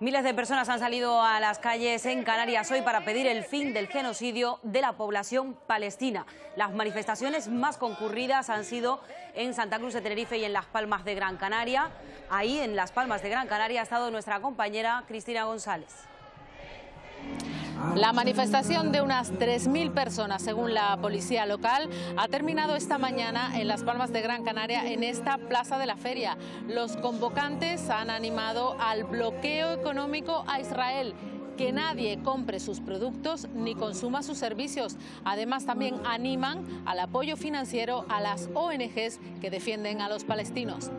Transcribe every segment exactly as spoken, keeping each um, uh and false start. Miles de personas han salido a las calles en Canarias hoy para pedir el fin del genocidio de la población palestina. Las manifestaciones más concurridas han sido en Santa Cruz de Tenerife y en Las Palmas de Gran Canaria. Ahí, en Las Palmas de Gran Canaria, ha estado nuestra compañera Cristina González. La manifestación de unas tres mil personas, según la policía local, ha terminado esta mañana en Las Palmas de Gran Canaria, en esta plaza de la feria. Los convocantes han animado al bloqueo económico a Israel, que nadie compre sus productos ni consuma sus servicios. Además, también animan al apoyo financiero a las O N Ges que defienden a los palestinos.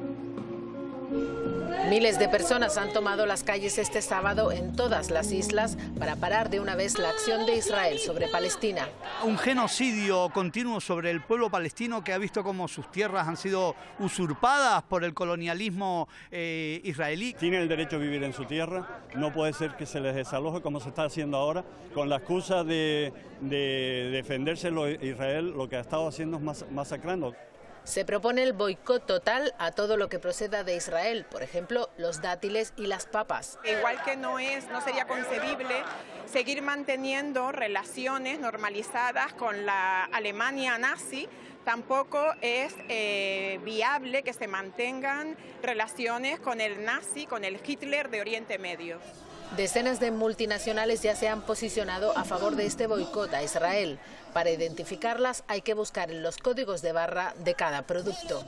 Miles de personas han tomado las calles este sábado en todas las islas para parar de una vez la acción de Israel sobre Palestina. Un genocidio continuo sobre el pueblo palestino, que ha visto cómo sus tierras han sido usurpadas por el colonialismo eh, israelí. Tienen el derecho a vivir en su tierra, no puede ser que se les desaloje como se está haciendo ahora, con la excusa de, de defenderse lo, Israel, lo que ha estado haciendo es mas, masacrando. Se propone el boicot total a todo lo que proceda de Israel, por ejemplo, los dátiles y las papas. Igual que no es, no sería concebible seguir manteniendo relaciones normalizadas con la Alemania nazi, tampoco es eh, viable que se mantengan relaciones con el nazi, con el Hitler de Oriente Medio. Decenas de multinacionales ya se han posicionado a favor de este boicot a Israel. Para identificarlas hay que buscar en los códigos de barra de cada producto.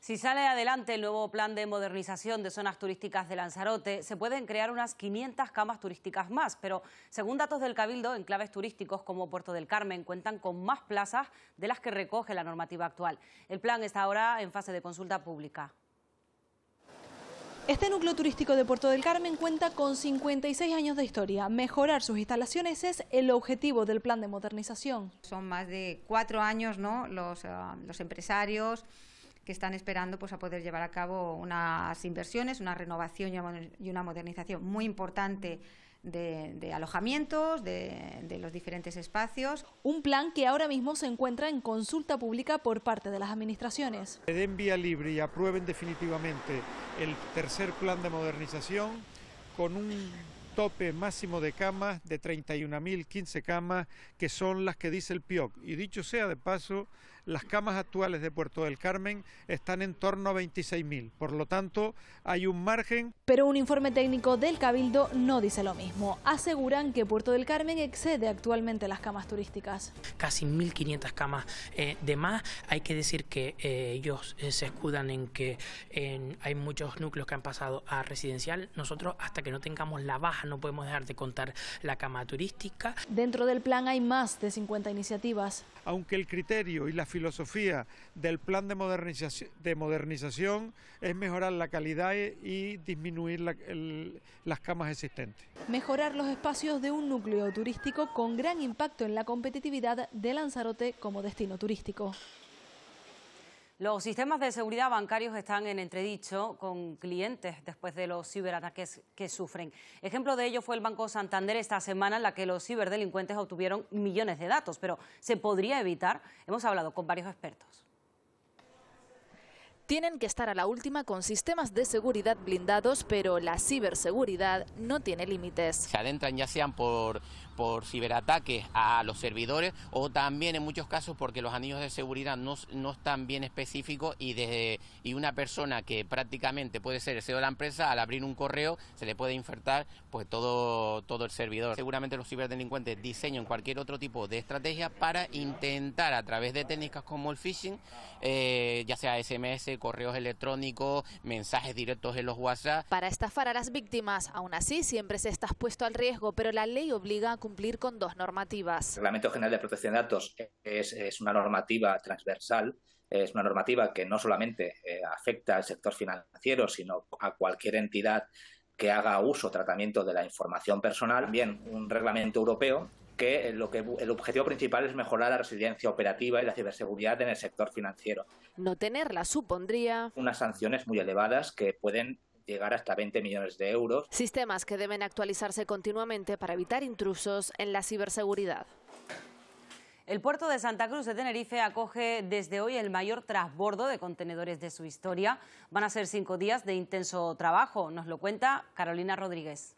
Si sale adelante el nuevo plan de modernización de zonas turísticas de Lanzarote, se pueden crear unas quinientas camas turísticas más, pero según datos del Cabildo, enclaves turísticos como Puerto del Carmen cuentan con más plazas de las que recoge la normativa actual. El plan está ahora en fase de consulta pública. Este núcleo turístico de Puerto del Carmen cuenta con cincuenta y seis años de historia. Mejorar sus instalaciones es el objetivo del plan de modernización. Son más de cuatro años, ¿no?, los, uh, los empresarios que están esperando, pues, a poder llevar a cabo unas inversiones, una renovación y una modernización muy importante de, de alojamientos, de, de los diferentes espacios. Un plan que ahora mismo se encuentra en consulta pública por parte de las administraciones. Se den vía libre y aprueben definitivamente el tercer plan de modernización con un tope máximo de camas de treinta y una mil quince camas, que son las que dice el P I O C. Y dicho sea de paso, las camas actuales de Puerto del Carmen están en torno a veintiséis mil, por lo tanto hay un margen. Pero un informe técnico del Cabildo no dice lo mismo. Aseguran que Puerto del Carmen excede actualmente las camas turísticas. Casi mil quinientas camas eh, de más. Hay que decir que eh, ellos eh, se escudan en que eh, hay muchos núcleos que han pasado a residencial. Nosotros, hasta que no tengamos la baja, no podemos dejar de contar la cama turística. Dentro del plan hay más de cincuenta iniciativas. Aunque el criterio y la filosofía del plan de modernización, de modernización es mejorar la calidad y disminuir la, el, las camas existentes. Mejorar los espacios de un núcleo turístico con gran impacto en la competitividad de Lanzarote como destino turístico. Los sistemas de seguridad bancarios están en entredicho con clientes después de los ciberataques que sufren. Ejemplo de ello fue el Banco Santander esta semana, en la que los ciberdelincuentes obtuvieron millones de datos, pero ¿se podría evitar? Hemos hablado con varios expertos. Tienen que estar a la última con sistemas de seguridad blindados, pero la ciberseguridad no tiene límites. Se adentran ya sean por, por ciberataques a los servidores, o también en muchos casos porque los anillos de seguridad no, no están bien específicos, y, desde, y una persona que prácticamente puede ser el C E O de la empresa, al abrir un correo se le puede infectar, pues, todo, todo el servidor. Seguramente los ciberdelincuentes diseñan cualquier otro tipo de estrategia para intentar, a través de técnicas como el phishing, eh, ya sea S M S, correos electrónicos, mensajes directos en los WhatsApp. Para estafar a las víctimas, aún así siempre se está expuesto al riesgo, pero la ley obliga a cumplir con dos normativas. El Reglamento General de Protección de Datos es, es una normativa transversal, es una normativa que no solamente eh, afecta al sector financiero, sino a cualquier entidad que haga uso o tratamiento de la información personal. También un reglamento europeo, que lo que el objetivo principal es mejorar la resiliencia operativa y la ciberseguridad en el sector financiero. No tenerla supondría unas sanciones muy elevadas que pueden llegar hasta veinte millones de euros. Sistemas que deben actualizarse continuamente para evitar intrusos en la ciberseguridad. El puerto de Santa Cruz de Tenerife acoge desde hoy el mayor transbordo de contenedores de su historia. Van a ser cinco días de intenso trabajo, nos lo cuenta Carolina Rodríguez.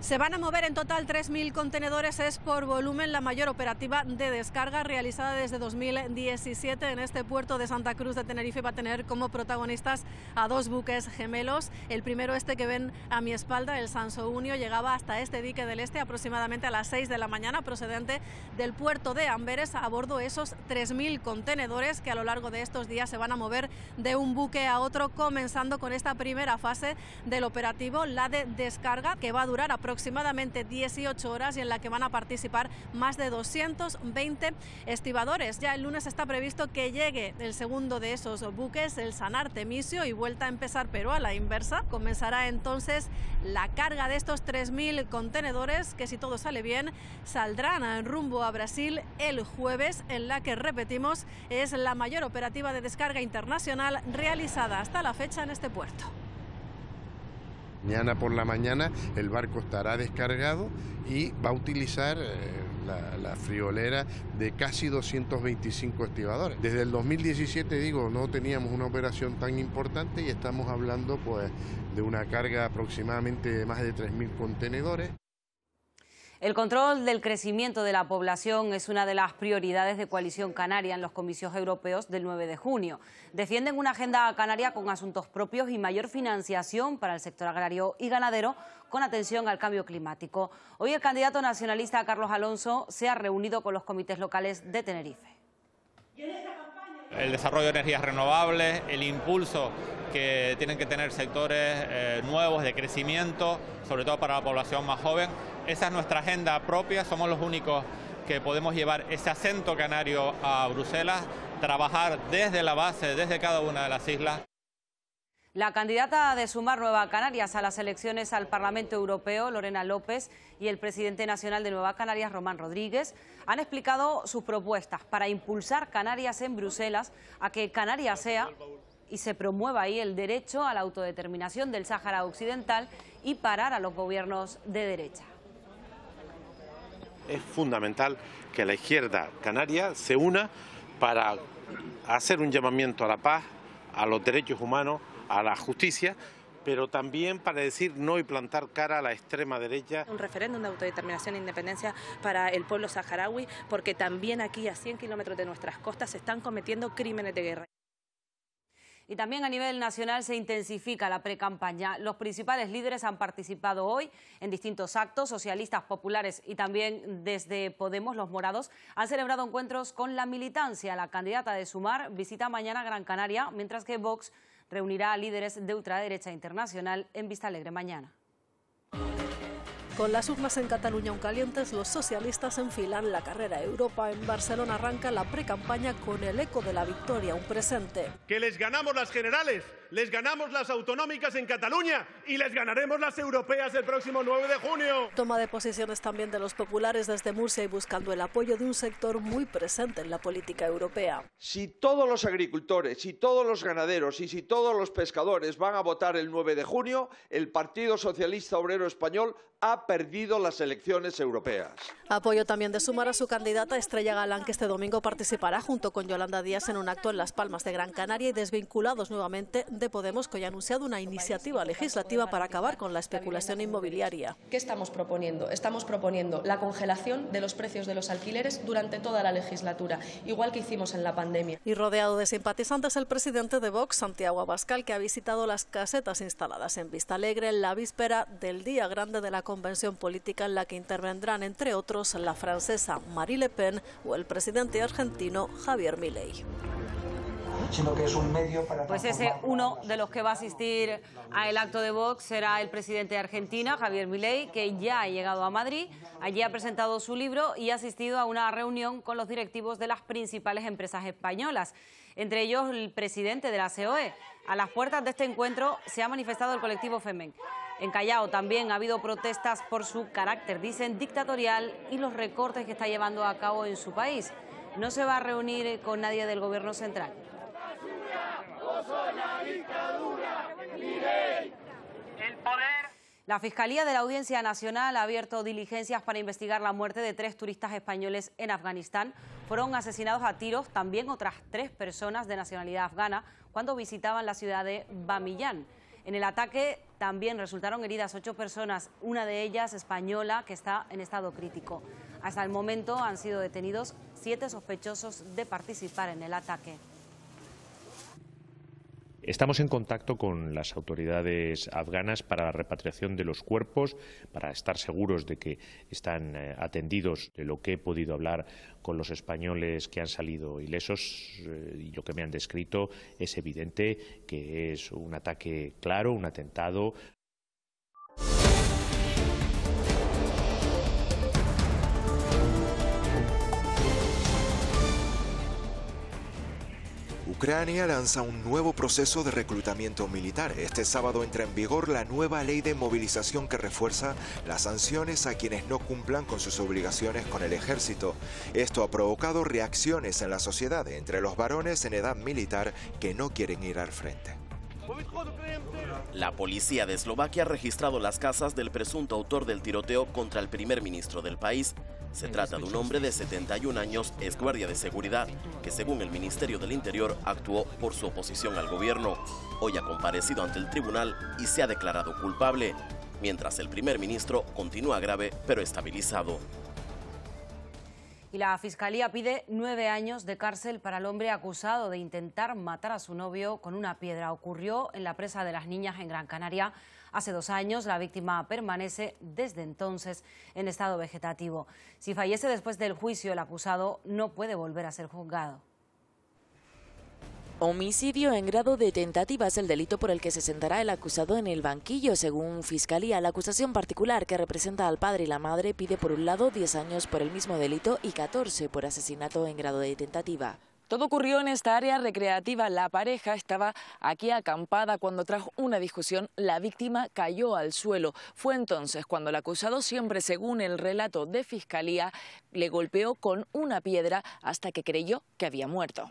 Se van a mover en total tres mil contenedores, es por volumen la mayor operativa de descarga realizada desde dos mil diecisiete en este puerto de Santa Cruz de Tenerife. Va a tener como protagonistas a dos buques gemelos. El primero, este que ven a mi espalda, el Sansounio, llegaba hasta este dique del este aproximadamente a las seis de la mañana, procedente del puerto de Amberes. A bordo esos tres mil contenedores que a lo largo de estos días se van a mover de un buque a otro, comenzando con esta primera fase del operativo, la de descarga, que va a durar aproximadamente aproximadamente dieciocho horas y en la que van a participar más de doscientos veinte estibadores. Ya el lunes está previsto que llegue el segundo de esos buques, el San Artemisio, y vuelta a empezar, pero a la inversa. Comenzará entonces la carga de estos tres mil contenedores que, si todo sale bien, saldrán en rumbo a Brasil el jueves, en la que, repetimos, es la mayor operativa de descarga internacional realizada hasta la fecha en este puerto. Mañana por la mañana el barco estará descargado y va a utilizar eh, la, la friolera de casi doscientos veinticinco estibadores. Desde el dos mil diecisiete, digo, no teníamos una operación tan importante y estamos hablando, pues, de una carga de aproximadamente de más de tres mil contenedores. El control del crecimiento de la población es una de las prioridades de Coalición Canaria en los comicios europeos del nueve de junio. Defienden una agenda canaria con asuntos propios y mayor financiación para el sector agrario y ganadero, con atención al cambio climático. Hoy el candidato nacionalista Carlos Alonso se ha reunido con los comités locales de Tenerife. El desarrollo de energías renovables, el impulso que tienen que tener sectores eh, nuevos de crecimiento, sobre todo para la población más joven. Esa es nuestra agenda propia, somos los únicos que podemos llevar ese acento canario a Bruselas, trabajar desde la base, desde cada una de las islas. La candidata de Sumar Nueva Canarias a las elecciones al Parlamento Europeo, Lorena López, y el presidente nacional de Nueva Canarias, Román Rodríguez, han explicado sus propuestas para impulsar Canarias en Bruselas, a que Canarias sea y se promueva ahí el derecho a la autodeterminación del Sáhara Occidental y parar a los gobiernos de derecha. Es fundamental que la izquierda canaria se una para hacer un llamamiento a la paz, a los derechos humanos, a la justicia, pero también para decir no y plantar cara a la extrema derecha. Un referéndum de autodeterminación e independencia para el pueblo saharaui, porque también aquí a cien kilómetros de nuestras costas se están cometiendo crímenes de guerra. Y también a nivel nacional se intensifica la precampaña. Los principales líderes han participado hoy en distintos actos. Socialistas, populares y también desde Podemos, los morados, han celebrado encuentros con la militancia. La candidata de Sumar visita mañana Gran Canaria, mientras que Vox reunirá a líderes de ultraderecha internacional en Vistalegre mañana. Con las urnas en Cataluña aún calientes, los socialistas enfilan la carrera a Europa. En Barcelona arranca la precampaña con el eco de la victoria, un presente. Que les ganamos las generales, les ganamos las autonómicas en Cataluña y les ganaremos las europeas el próximo nueve de junio. Toma de posiciones también de los populares desde Murcia y buscando el apoyo de un sector muy presente en la política europea. Si todos los agricultores, si todos los ganaderos y si todos los pescadores van a votar el nueve de junio, el Partido Socialista Obrero Español ha perdido las elecciones europeas. Apoyo también de Sumar a su candidata Estrella Galán, que este domingo participará junto con Yolanda Díaz en un acto en Las Palmas de Gran Canaria, y desvinculados nuevamente de Podemos, que hoy ha anunciado una iniciativa legislativa para acabar con la especulación inmobiliaria. ¿Qué estamos proponiendo? Estamos proponiendo la congelación de los precios de los alquileres durante toda la legislatura, igual que hicimos en la pandemia. Y rodeado de simpatizantes, el presidente de Vox, Santiago Abascal, que ha visitado las casetas instaladas en Vistalegre en la víspera del día grande de la convención política, en la que intervendrán, entre otros, la francesa Marine Le Pen o el presidente argentino Javier Milei. Pues ese uno de los que va a asistir al acto de Vox será el presidente de Argentina, Javier Milei, que ya ha llegado a Madrid. Allí ha presentado su libro y ha asistido a una reunión con los directivos de las principales empresas españolas, entre ellos el presidente de la C O E. A las puertas de este encuentro se ha manifestado el colectivo Femen. En Callao también ha habido protestas por su carácter, dicen, dictatorial y los recortes que está llevando a cabo en su país. No se va a reunir con nadie del gobierno central. La Fiscalía de la Audiencia Nacional ha abierto diligencias para investigar la muerte de tres turistas españoles en Afganistán. Fueron asesinados a tiros también otras tres personas de nacionalidad afgana cuando visitaban la ciudad de Bamiyan. En el ataque también resultaron heridas ocho personas, una de ellas española, que está en estado crítico. Hasta el momento han sido detenidos siete sospechosos de participar en el ataque. Estamos en contacto con las autoridades afganas para la repatriación de los cuerpos, para estar seguros de que están eh, atendidos. De lo que he podido hablar con los españoles que han salido ilesos eh, y lo que me han descrito, es evidente que es un ataque claro, un atentado. Ucrania lanza un nuevo proceso de reclutamiento militar. Este sábado entra en vigor la nueva ley de movilización que refuerza las sanciones a quienes no cumplan con sus obligaciones con el ejército. Esto ha provocado reacciones en la sociedad entre los varones en edad militar que no quieren ir al frente. La policía de Eslovaquia ha registrado las casas del presunto autor del tiroteo contra el primer ministro del país. Se trata de un hombre de setenta y un años, ex guardia de seguridad, que según el Ministerio del Interior actuó por su oposición al gobierno. Hoy ha comparecido ante el tribunal y se ha declarado culpable, mientras el primer ministro continúa grave pero estabilizado. Y la Fiscalía pide nueve años de cárcel para el hombre acusado de intentar matar a su novio con una piedra. Ocurrió en la Presa de las Niñas en Gran Canaria hace dos años. La víctima permanece desde entonces en estado vegetativo. Si fallece después del juicio, el acusado no puede volver a ser juzgado. Homicidio en grado de tentativa es el delito por el que se sentará el acusado en el banquillo. Según Fiscalía, la acusación particular que representa al padre y la madre pide por un lado diez años por el mismo delito y catorce por asesinato en grado de tentativa. Todo ocurrió en esta área recreativa. La pareja estaba aquí acampada cuando tras una discusión la víctima cayó al suelo. Fue entonces cuando el acusado, siempre según el relato de Fiscalía, le golpeó con una piedra hasta que creyó que había muerto.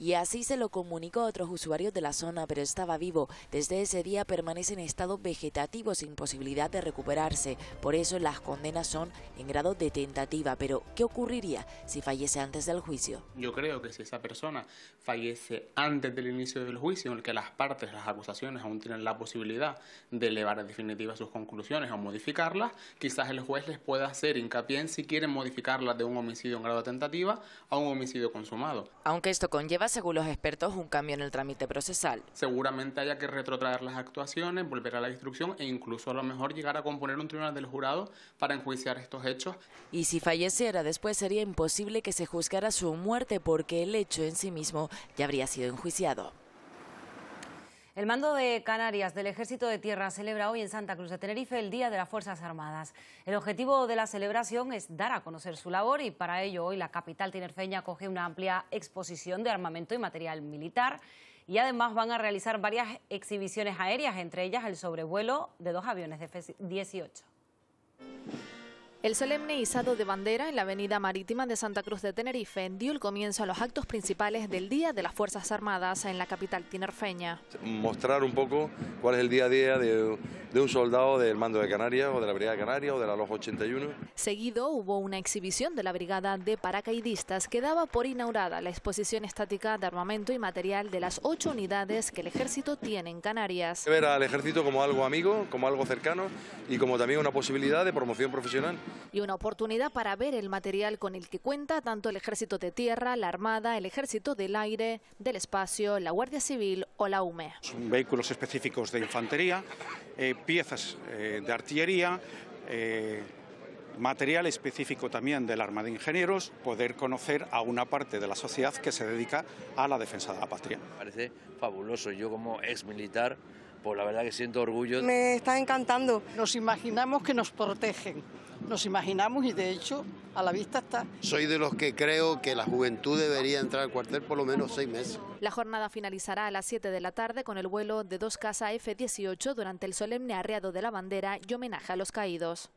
Y así se lo comunicó a otros usuarios de la zona, pero estaba vivo. Desde ese día permanece en estado vegetativo sin posibilidad de recuperarse. Por eso las condenas son en grado de tentativa. Pero, ¿qué ocurriría si fallece antes del juicio? Yo creo que si esa persona fallece antes del inicio del juicio, en el que las partes, las acusaciones, aún tienen la posibilidad de elevar en definitiva sus conclusiones o modificarlas, quizás el juez les pueda hacer hincapié en si quieren modificarlas de un homicidio en grado de tentativa a un homicidio consumado. Aunque esto conlleva, según los expertos, un cambio en el trámite procesal. Seguramente haya que retrotraer las actuaciones, volver a la instrucción e incluso a lo mejor llegar a componer un tribunal del jurado para enjuiciar estos hechos. Y si falleciera después sería imposible que se juzgara su muerte porque el hecho en sí mismo ya habría sido enjuiciado. El mando de Canarias del Ejército de Tierra celebra hoy en Santa Cruz de Tenerife el Día de las Fuerzas Armadas. El objetivo de la celebración es dar a conocer su labor y para ello hoy la capital tinerfeña acoge una amplia exposición de armamento y material militar y además van a realizar varias exhibiciones aéreas, entre ellas el sobrevuelo de dos aviones de F dieciocho. El solemne izado de bandera en la avenida marítima de Santa Cruz de Tenerife dio el comienzo a los actos principales del Día de las Fuerzas Armadas en la capital tinerfeña. Mostrar un poco cuál es el día a día de, de un soldado del mando de Canarias o de la Brigada de Canarias o de la Loja ochenta y uno. Seguido hubo una exhibición de la Brigada de Paracaidistas que daba por inaugurada la exposición estática de armamento y material de las ocho unidades que el Ejército tiene en Canarias. Ver al Ejército como algo amigo, como algo cercano y como también una posibilidad de promoción profesional. Y una oportunidad para ver el material con el que cuenta tanto el Ejército de Tierra, la Armada, el Ejército del Aire, del Espacio, la Guardia Civil o la U M E. Son vehículos específicos de infantería, eh, piezas eh, de artillería, eh, material específico también del Arma de Ingenieros, poder conocer a una parte de la sociedad que se dedica a la defensa de la patria. Me parece fabuloso. Yo como ex militar, pues la verdad que siento orgullo. Me está encantando. Nos imaginamos que nos protegen. Nos imaginamos y de hecho a la vista está. Soy de los que creo que la juventud debería entrar al cuartel por lo menos seis meses. La jornada finalizará a las siete de la tarde con el vuelo de dos casas F dieciocho durante el solemne arreado de la bandera y homenaje a los caídos.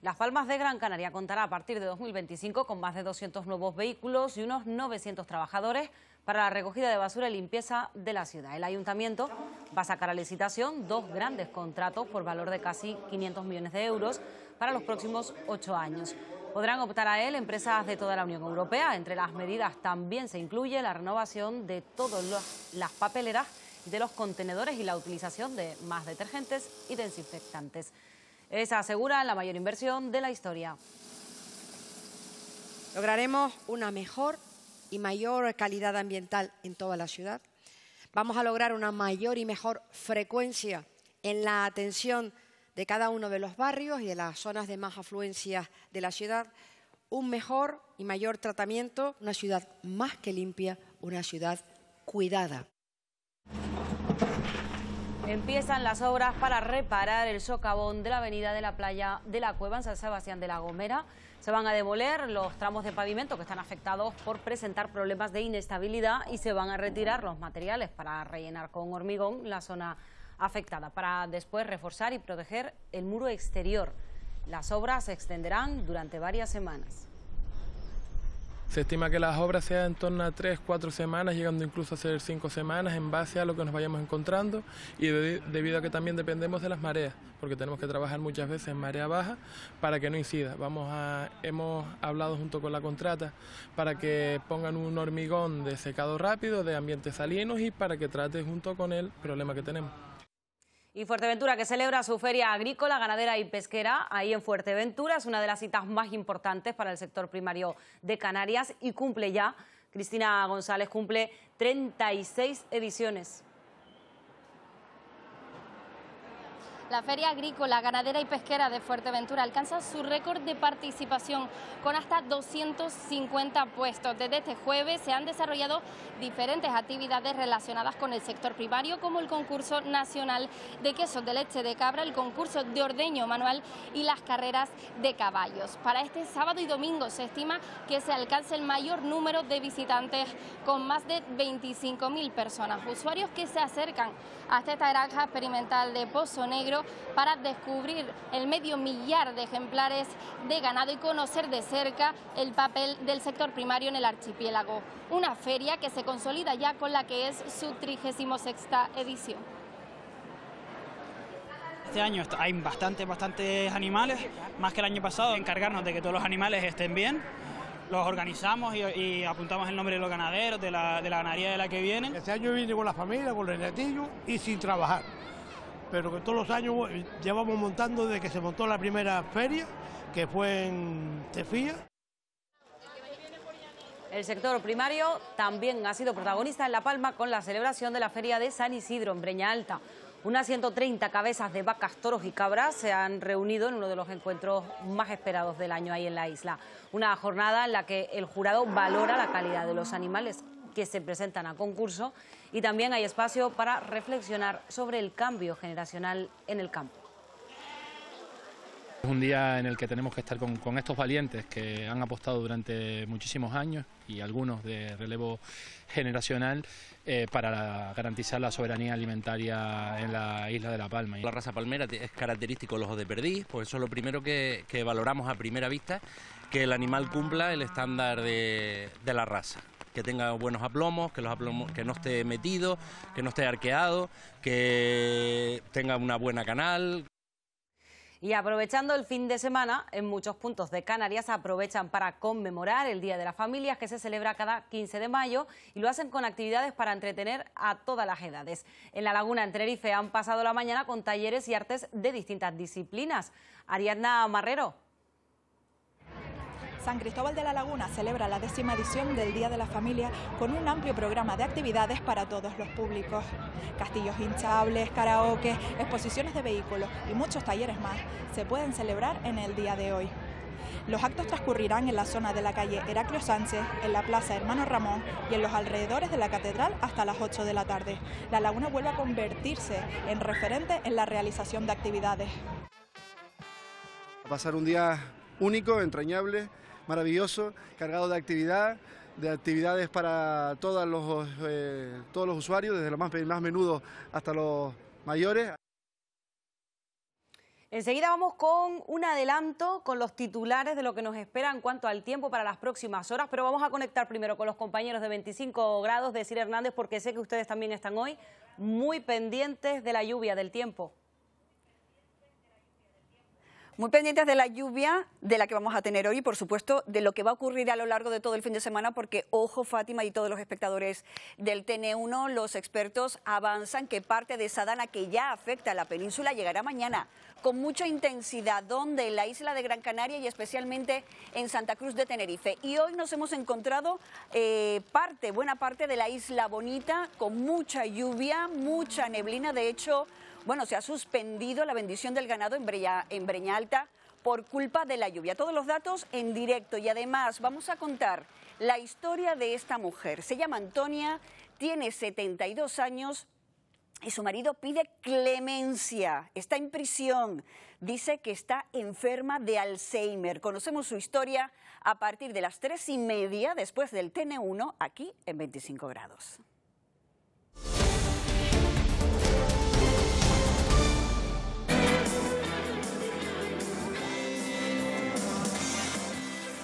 Las Palmas de Gran Canaria contará a partir de dos mil veinticinco con más de doscientos nuevos vehículos y unos novecientos trabajadores para la recogida de basura y limpieza de la ciudad. El ayuntamiento va a sacar a licitación dos grandes contratos por valor de casi quinientos millones de euros para los próximos ocho años. Podrán optar a él empresas de toda la Unión Europea. Entre las medidas también se incluye la renovación de todas las papeleras, de los contenedores y la utilización de más detergentes y desinfectantes. Esa asegura la mayor inversión de la historia. Lograremos una mejor y mayor calidad ambiental en toda la ciudad. Vamos a lograr una mayor y mejor frecuencia en la atención de cada uno de los barrios y de las zonas de más afluencia de la ciudad. Un mejor y mayor tratamiento, una ciudad más que limpia, una ciudad cuidada. Empiezan las obras para reparar el socavón de la avenida de la Playa de la Cueva en San Sebastián de la Gomera. Se van a demoler los tramos de pavimento que están afectados por presentar problemas de inestabilidad y se van a retirar los materiales para rellenar con hormigón la zona afectada, para después reforzar y proteger el muro exterior. Las obras se extenderán durante varias semanas. Se estima que las obras sean en torno a tres, cuatro semanas, llegando incluso a ser cinco semanas en base a lo que nos vayamos encontrando y de, debido a que también dependemos de las mareas, porque tenemos que trabajar muchas veces en marea baja para que no incida. Vamos a, hemos hablado junto con la contrata para que pongan un hormigón de secado rápido, de ambientes salinos y para que trate junto con el problema que tenemos. Y Fuerteventura, que celebra su feria agrícola, ganadera y pesquera, ahí en Fuerteventura, es una de las citas más importantes para el sector primario de Canarias y cumple ya, Cristina González cumple treinta y seis ediciones. La Feria Agrícola, Ganadera y Pesquera de Fuerteventura alcanza su récord de participación con hasta doscientos cincuenta puestos. Desde este jueves se han desarrollado diferentes actividades relacionadas con el sector primario, como el concurso nacional de quesos de leche de cabra, el concurso de ordeño manual y las carreras de caballos. Para este sábado y domingo se estima que se alcance el mayor número de visitantes, con más de veinticinco mil personas. Usuarios que se acercan hasta esta granja experimental de Pozo Negro para descubrir el medio millar de ejemplares de ganado y conocer de cerca el papel del sector primario en el archipiélago. Una feria que se consolida ya con la que es su trigésima sexta edición. Este año hay bastantes, bastantes animales, más que el año pasado. Encargarnos de que todos los animales estén bien. Los organizamos y, y apuntamos el nombre de los ganaderos, de la, de la ganadería de la que vienen. Este año vine con la familia, con los netillos y sin trabajar, pero que todos los años llevamos montando desde que se montó la primera feria, que fue en Tefía. El sector primario también ha sido protagonista en La Palma con la celebración de la Feria de San Isidro en Breña Alta. Unas ciento treinta cabezas de vacas, toros y cabras se han reunido en uno de los encuentros más esperados del año ahí en la isla. Una jornada en la que el jurado valora la calidad de los animales que se presentan a concurso y también hay espacio para reflexionar sobre el cambio generacional en el campo. Es un día en el que tenemos que estar con, con estos valientes que han apostado durante muchísimos años y algunos de relevo generacional eh, para garantizar la soberanía alimentaria en la isla de La Palma. La raza palmera es característico los ojos de perdiz, pues eso es lo primero que, que valoramos a primera vista, que el animal cumpla el estándar de, de la raza. Que tenga buenos aplomos, que los aplomos, que no esté metido, que no esté arqueado, que tenga una buena canal. Y aprovechando el fin de semana, en muchos puntos de Canarias aprovechan para conmemorar el Día de las Familias, que se celebra cada quince de mayo, y lo hacen con actividades para entretener a todas las edades. En La Laguna, en Tenerife, han pasado la mañana con talleres y artes de distintas disciplinas. Ariadna Marrero. San Cristóbal de la Laguna celebra la décima edición del Día de la Familia con un amplio programa de actividades para todos los públicos. Castillos hinchables, karaoke, exposiciones de vehículos y muchos talleres más se pueden celebrar en el día de hoy. Los actos transcurrirán en la zona de la calle Heraclio Sánchez, en la plaza Hermano Ramón y en los alrededores de la catedral hasta las ocho de la tarde. La Laguna vuelve a convertirse en referente en la realización de actividades. Va a pasar un día único, entrañable, maravilloso, cargado de actividad, de actividades para todos los, eh, todos los usuarios, desde los más, más menudos hasta los mayores. Enseguida vamos con un adelanto, con los titulares de lo que nos espera en cuanto al tiempo para las próximas horas, pero vamos a conectar primero con los compañeros de veinticinco grados, de Sir Hernández, porque sé que ustedes también están hoy muy pendientes de la lluvia, del tiempo. Muy pendientes de la lluvia de la que vamos a tener hoy y, por supuesto, de lo que va a ocurrir a lo largo de todo el fin de semana, porque, ojo, Fátima y todos los espectadores del T N uno, los expertos avanzan que parte de esa dana que ya afecta a la península llegará mañana con mucha intensidad, donde en la isla de Gran Canaria y especialmente en Santa Cruz de Tenerife. Y hoy nos hemos encontrado eh, parte, buena parte de la isla bonita con mucha lluvia, mucha neblina, de hecho... Bueno, se ha suspendido la bendición del ganado en Breña, en Breña Alta por culpa de la lluvia. Todos los datos en directo y además vamos a contar la historia de esta mujer. Se llama Antonia, tiene setenta y dos años y su marido pide clemencia. Está en prisión, dice que está enferma de Alzheimer. Conocemos su historia a partir de las tres y media después del T N uno aquí en veinticinco grados.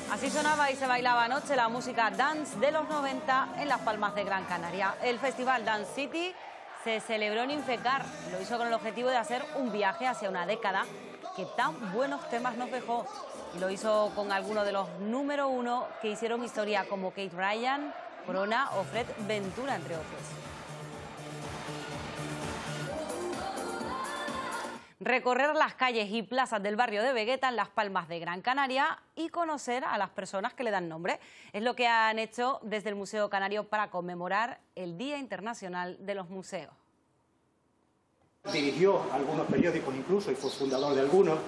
Así sonaba y se bailaba anoche la música dance de los noventa en Las Palmas de Gran Canaria. El festival Dance City se celebró en Infecar. Lo hizo con el objetivo de hacer un viaje hacia una década que tan buenos temas nos dejó. Y lo hizo con algunos de los número uno que hicieron historia, como Kate Ryan, Corona o Fred Ventura, entre otros. Recorrer las calles y plazas del barrio de Vegueta en Las Palmas de Gran Canaria y conocer a las personas que le dan nombre. Es lo que han hecho desde el Museo Canario para conmemorar el Día Internacional de los Museos. Dirigió algunos periódicos incluso y fue fundador de algunos.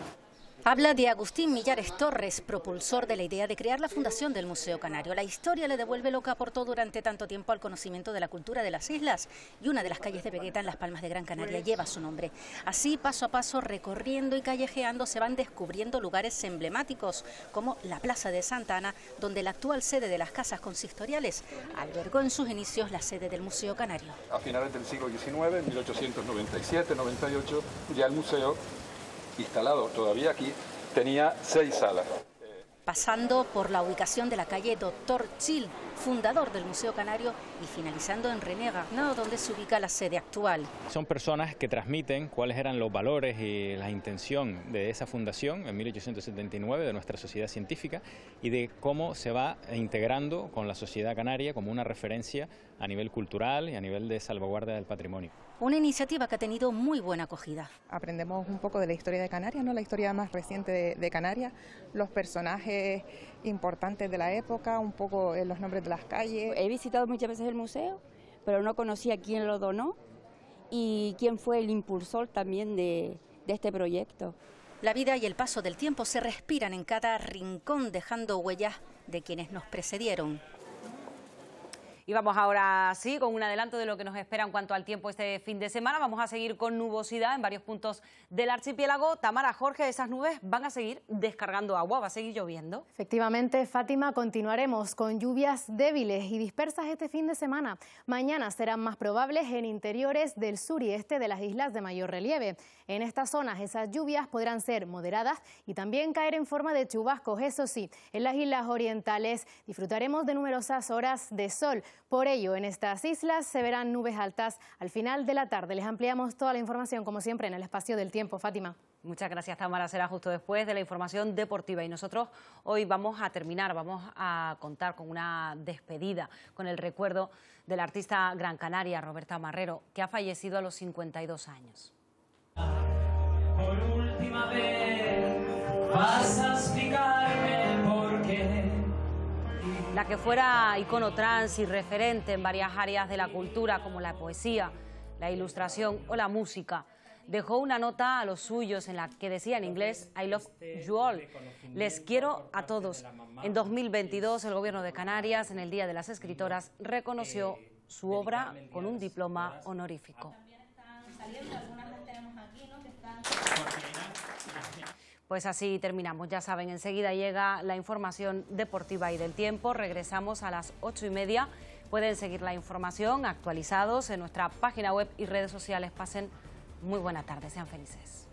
Habla de Agustín Millares Torres, propulsor de la idea de crear la fundación del Museo Canario. La historia le devuelve lo que aportó durante tanto tiempo al conocimiento de la cultura de las islas, y una de las calles de Vegueta en Las Palmas de Gran Canaria lleva su nombre. Así, paso a paso, recorriendo y callejeando, se van descubriendo lugares emblemáticos, como la Plaza de Santa Ana, donde la actual sede de las casas consistoriales albergó en sus inicios la sede del Museo Canario. A finales del siglo diecinueve, mil ochocientos noventa y siete noventa y ocho, ya el museo, instalado todavía aquí, tenía seis salas. Pasando por la ubicación de la calle Doctor Chill, fundador del Museo Canario, y finalizando en René Garnado, donde se ubica la sede actual. Son personas que transmiten cuáles eran los valores y la intención de esa fundación en mil ochocientos setenta y nueve, de nuestra sociedad científica, y de cómo se va integrando con la sociedad canaria como una referencia a nivel cultural y a nivel de salvaguarda del patrimonio. Una iniciativa que ha tenido muy buena acogida. Aprendemos un poco de la historia de Canarias, ¿no? La historia más reciente de, de Canarias, los personajes importantes de la época, un poco los nombres de las calles. He visitado muchas veces el museo, pero no conocía quién lo donó y quién fue el impulsor también de, de este proyecto. La vida y el paso del tiempo se respiran en cada rincón, dejando huellas de quienes nos precedieron. Y vamos ahora sí con un adelanto de lo que nos espera en cuanto al tiempo este fin de semana. Vamos a seguir con nubosidad en varios puntos del archipiélago. Tamara, Jorge, esas nubes van a seguir descargando agua, va a seguir lloviendo. Efectivamente, Fátima, continuaremos con lluvias débiles y dispersas este fin de semana. Mañana serán más probables en interiores del sur y este de las islas de mayor relieve. En estas zonas esas lluvias podrán ser moderadas y también caer en forma de chubascos. Eso sí, en las islas orientales disfrutaremos de numerosas horas de sol. Por ello, en estas islas se verán nubes altas al final de la tarde. Les ampliamos toda la información, como siempre, en el espacio del tiempo. Fátima. Muchas gracias, Tamara. Será justo después de la información deportiva. Y nosotros hoy vamos a terminar, vamos a contar con una despedida, con el recuerdo de la artista gran canaria, Roberta Marrero, que ha fallecido a los cincuenta y dos años. Por última vez vas a explicarme por qué. La que fuera icono trans y referente en varias áreas de la cultura, como la poesía, la ilustración o la música, dejó una nota a los suyos en la que decía en inglés "I love you all", les quiero a todos. En dos mil veintidós, el Gobierno de Canarias, en el Día de las Escritoras, reconoció su obra con un diploma honorífico. Pues así terminamos. Ya saben, enseguida llega la información deportiva y del tiempo. Regresamos a las ocho y media. Pueden seguir la información actualizados en nuestra página web y redes sociales. Pasen muy buena tarde. Sean felices.